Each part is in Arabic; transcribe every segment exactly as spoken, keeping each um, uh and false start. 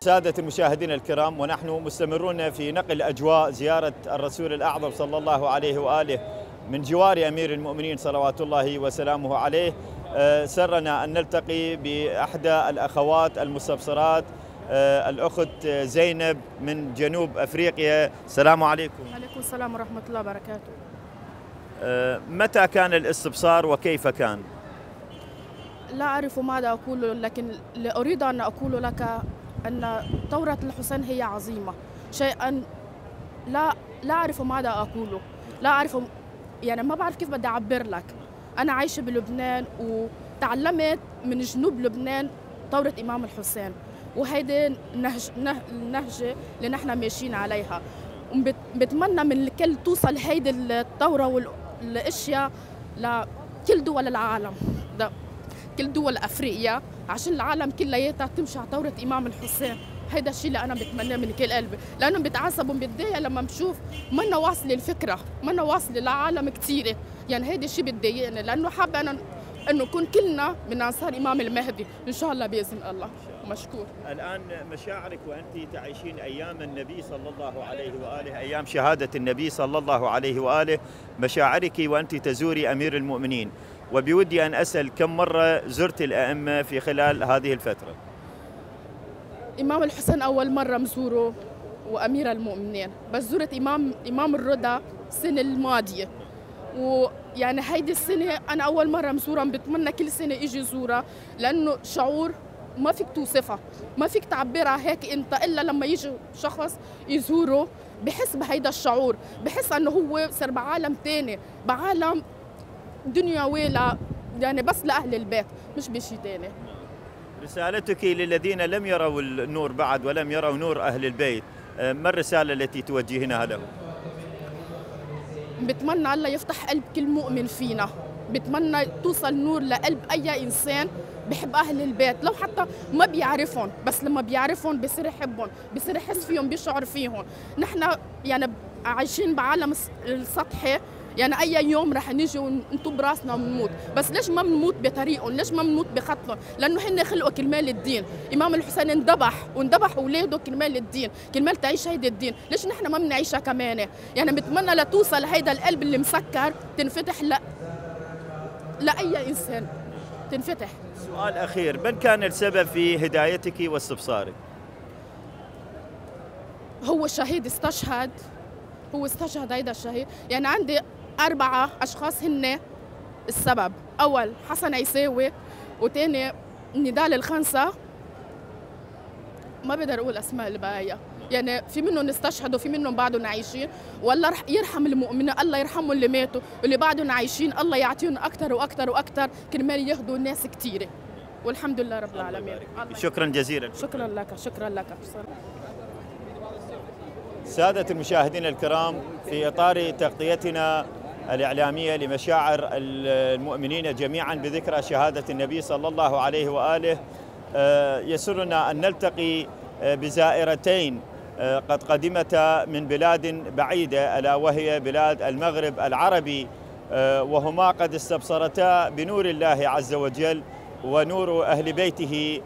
سادة المشاهدين الكرام، ونحن مستمرون في نقل أجواء زيارة الرسول الأعظم صلى الله عليه وآله من جوار أمير المؤمنين صلوات الله وسلامه عليه. سرنا أن نلتقي بأحدى الأخوات المستبصرات، الأخت زينب من جنوب أفريقيا. السلام عليكم. وعليكم السلام ورحمة الله وبركاته. متى كان الاستبصار وكيف كان؟ لا أعرف ماذا أقول، لكن أريد أن أقول لك أن ثورة الحسين هي عظيمة، شيئا لا لا أعرف ماذا أقوله، لا أعرف، يعني ما بعرف كيف بدي أعبر لك. أنا عايشة بلبنان وتعلمت من جنوب لبنان ثورة إمام الحسين، وهيدي النهج النهجة اللي نحن ماشيين عليها. بتمنى من الكل توصل هيدي الثورة والأشياء لكل دول العالم، ده كل دول أفريقيا، عشان العالم كلياتها تمشي على ثورة إمام الحسين. هيدا الشيء اللي أنا بتمناه من كل قلبي، لأنهم بتعصبوا وبتضايق لما بشوف منا واصلة الفكرة، منا واصلة لعالم كثيرة، يعني هيدا الشيء بتضايقني، لأنه حابة أنا أنه نكون كلنا من أنصار إمام المهدي، إن شاء الله بإذن الله. مشكور. الآن مشاعرك وأنت تعيشين أيام النبي صلى الله عليه وآله، أيام شهادة النبي صلى الله عليه وآله، مشاعرك وأنت تزوري أمير المؤمنين، وبودي أن أسأل كم مرة زرت الأئمة في خلال هذه الفترة؟ إمام الحسن أول مرة مزوره وأمير المؤمنين، بس زرت إمام إمام الرضا السنة الماضية، ويعني هيدي السنة أنا أول مرة مزورة، بتمنى كل سنة إجي زورها، لأنه شعور ما فيك توصفها، ما فيك تعبرها هيك أنت إلا لما يجي شخص يزوره بحس بهيدا الشعور، بحس أنه هو صار بعالم ثاني، بعالم دنيوي، لا يعني بس لأهل البيت، مش بشيء ثاني. رسالتك للذين لم يروا النور بعد ولم يروا نور أهل البيت، ما الرسالة التي توجهينها لهم؟ بتمنى الله يفتح قلب كل مؤمن فينا، بتمنى توصل نور لقلب أي إنسان بحب أهل البيت، لو حتى ما بيعرفهم، بس لما بيعرفهم بصير يحبهم، بصير يحس فيهم، بيشعر فيهم. نحن يعني عايشين بعالم السطحي، يعني أي يوم رح نيجي ونطب راسنا ونموت، بس ليش ما بنموت بطريقهم؟ ليش ما بنموت بخطهم؟ لأنه هن خلقوا كرمال الدين، إمام الحسين انذبح وانذبح أولاده كرمال الدين، كرمال تعيش هيدا الدين، ليش نحن ما بنعيشها كمان؟ يعني بتمنى لتوصل هيدا القلب اللي مسكر تنفتح ل... لأي إنسان تنفتح. سؤال أخير، من كان السبب في هدايتك واستبصارك؟ هو الشهيد استشهد، هو استشهد هيدا الشهيد، يعني عندي أربعة أشخاص هن السبب، أول حسن عيساوي، وثاني نضال الخنسا، ما بقدر أقول أسماء الباقية، يعني في منهم استشهدوا، في منهم بعدهم عايشين، والله يرحم المؤمنين، الله يرحمهم اللي ماتوا، واللي بعدهم عايشين الله يعطيهم أكثر وأكثر وأكثر كرمال ياخذوا ناس كثيرة، والحمد لله رب العالمين. شكرا جزيلا. شكرا لك، شكرا لك. سادة المشاهدين الكرام، في إطار تغطيتنا الإعلامية لمشاعر المؤمنين جميعا بذكرى شهادة النبي صلى الله عليه وآله، يسرنا أن نلتقي بزائرتين قد قدمتا من بلاد بعيدة، ألا وهي بلاد المغرب العربي، وهما قد استبصرتا بنور الله عز وجل ونور أهل بيته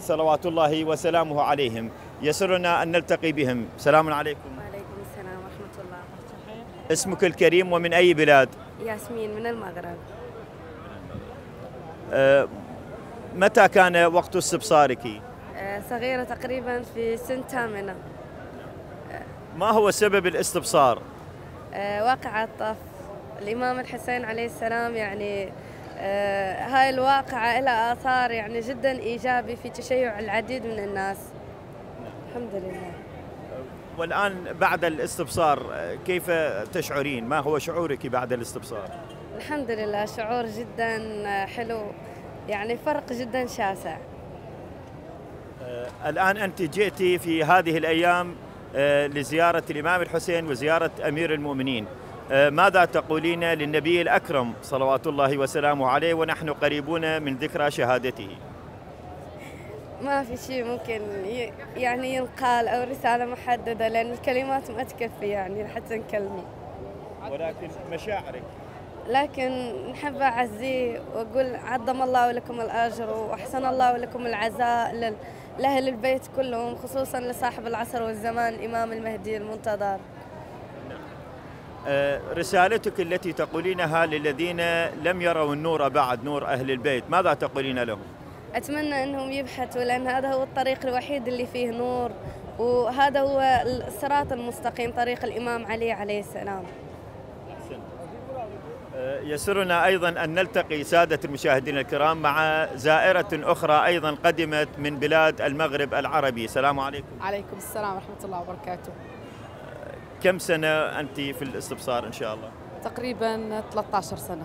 صلوات الله وسلامه عليهم. يسرنا أن نلتقي بهم. السلام عليكم. وعليكم السلام ورحمة الله وبركاته. اسمك الكريم ومن أي بلاد؟ ياسمين من المغرب. أه متى كان وقت استبصارك؟ أه صغيرة تقريبا في سن ثامنة. أه ما هو سبب الاستبصار؟ أه واقعة طف الإمام الحسين عليه السلام، يعني أه هاي الواقعة لها آثار يعني جدا إيجابي في تشيع العديد من الناس، الحمد لله. والآن بعد الاستبصار كيف تشعرين؟ ما هو شعورك بعد الاستبصار؟ الحمد لله شعور جدا حلو، يعني فرق جدا شاسع. الآن أنت جئتي في هذه الأيام لزيارة الإمام الحسين وزيارة أمير المؤمنين، ماذا تقولين للنبي الأكرم صلوات الله وسلامه عليه ونحن قريبون من ذكرى شهادته؟ ما في شيء ممكن يعني ينقال أو رسالة محددة، لأن الكلمات ما تكفي يعني حتى نكلمه، ولكن مشاعرك لكن نحب أعزيه وأقول عظم الله لكم الأجر وأحسن الله لكم العزاء لأهل البيت كلهم، خصوصا لصاحب العصر والزمان الإمام المهدي المنتظر. رسالتك التي تقولينها للذين لم يروا النور بعد، نور أهل البيت، ماذا تقولين لهم؟ أتمنى أنهم يبحثوا، لأن هذا هو الطريق الوحيد اللي فيه نور، وهذا هو الصراط المستقيم، طريق الإمام علي عليه السلام. يسرنا أيضا أن نلتقي سادة المشاهدين الكرام مع زائرة أخرى أيضا قدمت من بلاد المغرب العربي. السلام عليكم. عليكم السلام ورحمة الله وبركاته. كم سنة أنت في الاستبصار إن شاء الله؟ تقريبا ثلاثة عشر سنة.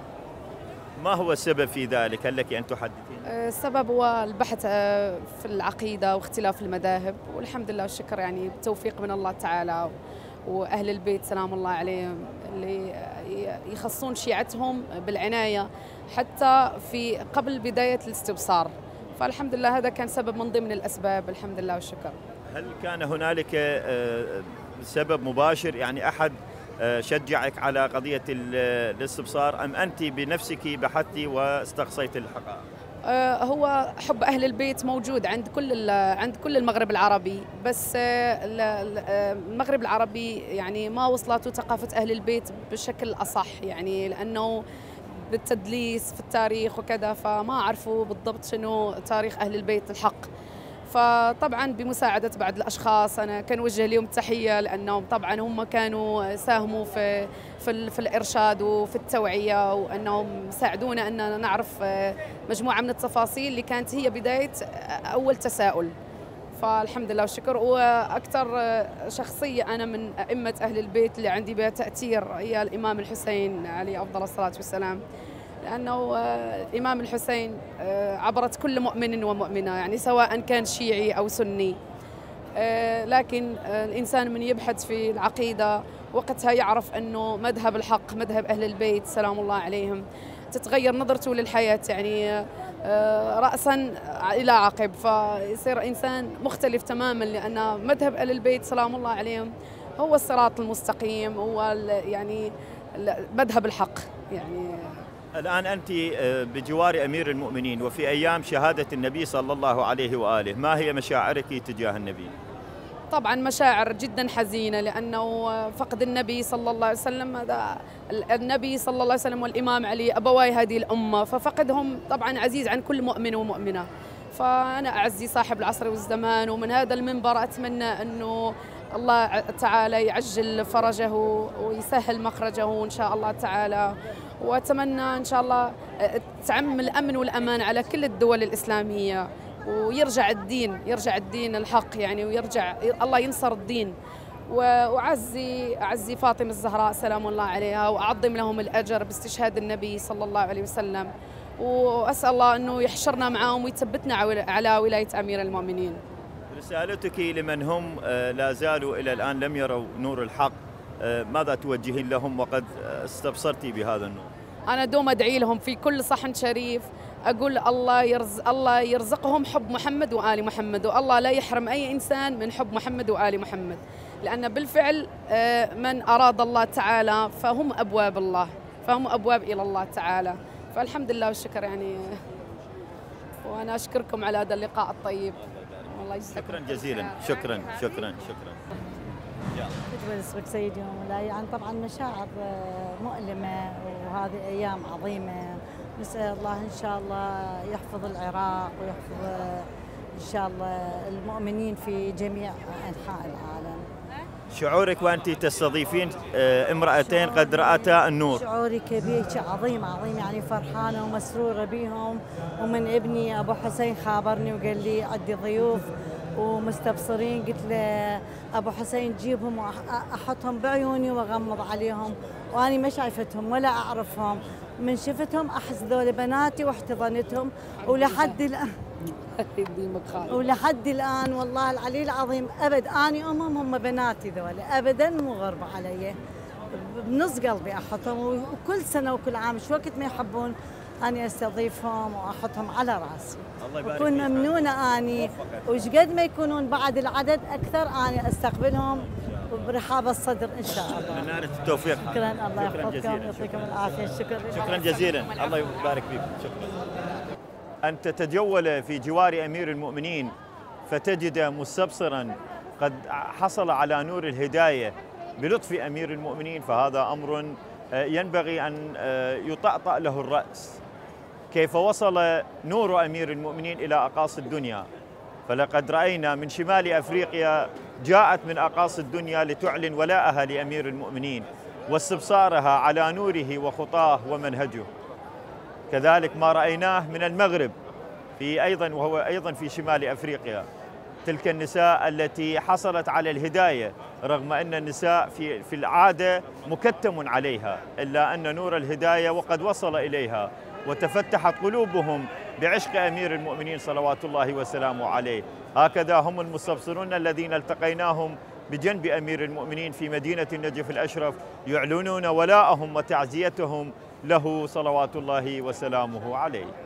ما هو السبب في ذلك؟ هل لك أن تحدثين؟ السبب هو البحث في العقيدة واختلاف المذاهب، والحمد لله والشكر يعني بتوفيق من الله تعالى وأهل البيت سلام الله عليهم اللي يخصون شيعتهم بالعناية حتى في قبل بداية الاستبصار، فالحمد لله هذا كان سبب من ضمن الأسباب الحمد لله والشكر. هل كان هنالك سبب مباشر يعني أحد شجعك على قضية الاستبصار أم أنت بنفسك بحثتي واستقصيت الحقائق؟ هو حب أهل البيت موجود عند كل عند كل المغرب العربي، بس المغرب العربي يعني ما وصلته ثقافة أهل البيت بشكل أصح، يعني لأنه بالتدليس في التاريخ وكذا فما عرفوا بالضبط شنو تاريخ أهل البيت الحق. فطبعا بمساعدة بعض الأشخاص أنا كنوجه لهم التحية، لأنهم طبعا هم كانوا ساهموا في في, في الإرشاد وفي التوعية، وأنهم ساعدونا أننا نعرف مجموعة من التفاصيل اللي كانت هي بداية أول تساؤل، فالحمد لله والشكر. وأكثر شخصية أنا من أئمة أهل البيت اللي عندي بها تأثير هي الإمام الحسين عليه أفضل الصلاة والسلام، لأنه الإمام الحسين عبرت كل مؤمن ومؤمنة يعني سواء كان شيعي أو سني، لكن الإنسان من يبحث في العقيدة وقتها يعرف أنه مذهب الحق مذهب أهل البيت سلام الله عليهم، تتغير نظرته للحياة يعني رأسا إلى عقب، فيصير إنسان مختلف تماما، لأن مذهب أهل البيت سلام الله عليهم هو الصراط المستقيم، هو يعني مذهب الحق. يعني الآن أنت بجوار أمير المؤمنين وفي أيام شهادة النبي صلى الله عليه وآله، ما هي مشاعرك تجاه النبي؟ طبعا مشاعر جدا حزينة، لأنه فقد النبي صلى الله عليه وسلم، هذا النبي صلى الله عليه وسلم والإمام علي أبواي هذه الأمة، ففقدهم طبعا عزيز عن كل مؤمن ومؤمنة. فأنا أعزي صاحب العصر والزمان، ومن هذا المنبر أتمنى أنه الله تعالى يعجل فرجه ويسهل مخرجه إن شاء الله تعالى، وأتمنى إن شاء الله تعم الأمن والأمان على كل الدول الإسلامية، ويرجع الدين يرجع الدين الحق يعني، ويرجع الله ينصر الدين. وأعزي أعزي فاطمة الزهراء سلام الله عليها، وأعظم لهم الأجر باستشهاد النبي صلى الله عليه وسلم، وأسأل الله أنه يحشرنا معهم ويثبتنا على ولاية أمير المؤمنين. رسالتك لمن هم لا زالوا إلى الآن لم يروا نور الحق، ماذا توجهين لهم وقد استبصرتي بهذا النور؟ أنا دوم أدعي لهم في كل صحن شريف، أقول الله يرزق الله يرزقهم حب محمد وآل محمد، والله لا يحرم أي إنسان من حب محمد وآل محمد، لأن بالفعل من أراد الله تعالى فهم أبواب الله، فهم أبواب إلى الله تعالى، فالحمد لله والشكر يعني. وأنا أشكركم على هذا اللقاء الطيب، الله يسلمك. شكرا جزيلا، شكرا شكرا شكرا. بدي اسمك سيدي مولاي، يعني طبعا مشاعر مؤلمه، وهذه ايام عظيمه، نسال الله ان شاء الله يحفظ العراق ويحفظ ان شاء الله المؤمنين في جميع انحاء العالم. شعورك وانت تستضيفين امراتين قد راتا النور؟ شعوري كبير، عظيم عظيم يعني، فرحانه ومسروره بهم، ومن ابني ابو حسين خابرني وقال لي عندي ضيوف ومستبصرين، قلت له ابو حسين جيبهم واحطهم بعيوني واغمض عليهم، واني ما شايفتهم ولا اعرفهم، من شفتهم احس ذول بناتي واحتضنتهم ولحد الان يديمك خالد. ولحد الآن والله العلي العظيم أبد أني أمهم هم بناتي ذولي أبدا مو غربة علي، بنص قلبي أحطهم، وكل سنة وكل عام شو وقت ما يحبون أني أستضيفهم وأحطهم على رأسي. الله يبارك فيك. أكون ممنونة أني وشقد ما يكونون بعد العدد أكثر أني أستقبلهم وبرحابة الصدر إن شاء الله. من نارة التوفيق. شكرا الله يحفظكم ويعطيكم العافية. شكرا شكرا جزيلا. الله يبارك فيك. شكرا. أن تتجول في جوار أمير المؤمنين فتجد مستبصرا قد حصل على نور الهداية بلطف أمير المؤمنين، فهذا أمر ينبغي أن يطأطأ له الرأس. كيف وصل نور أمير المؤمنين إلى أقاصي الدنيا؟ فلقد رأينا من شمال أفريقيا جاءت من أقاصي الدنيا لتعلن ولاءها لأمير المؤمنين واستبصارها على نوره وخطاه ومنهجه. كذلك ما رأيناه من المغرب في أيضا وهو أيضا في شمال أفريقيا، تلك النساء التي حصلت على الهداية رغم أن النساء في في العادة مكتم عليها، إلا أن نور الهداية وقد وصل إليها وتفتحت قلوبهم بعشق أمير المؤمنين صلوات الله وسلامه عليه. هكذا هم المستبصرون الذين التقيناهم بجنب أمير المؤمنين في مدينة النجف الأشرف يعلنون ولاءهم وتعزيتهم له صلوات الله وسلامه عليه.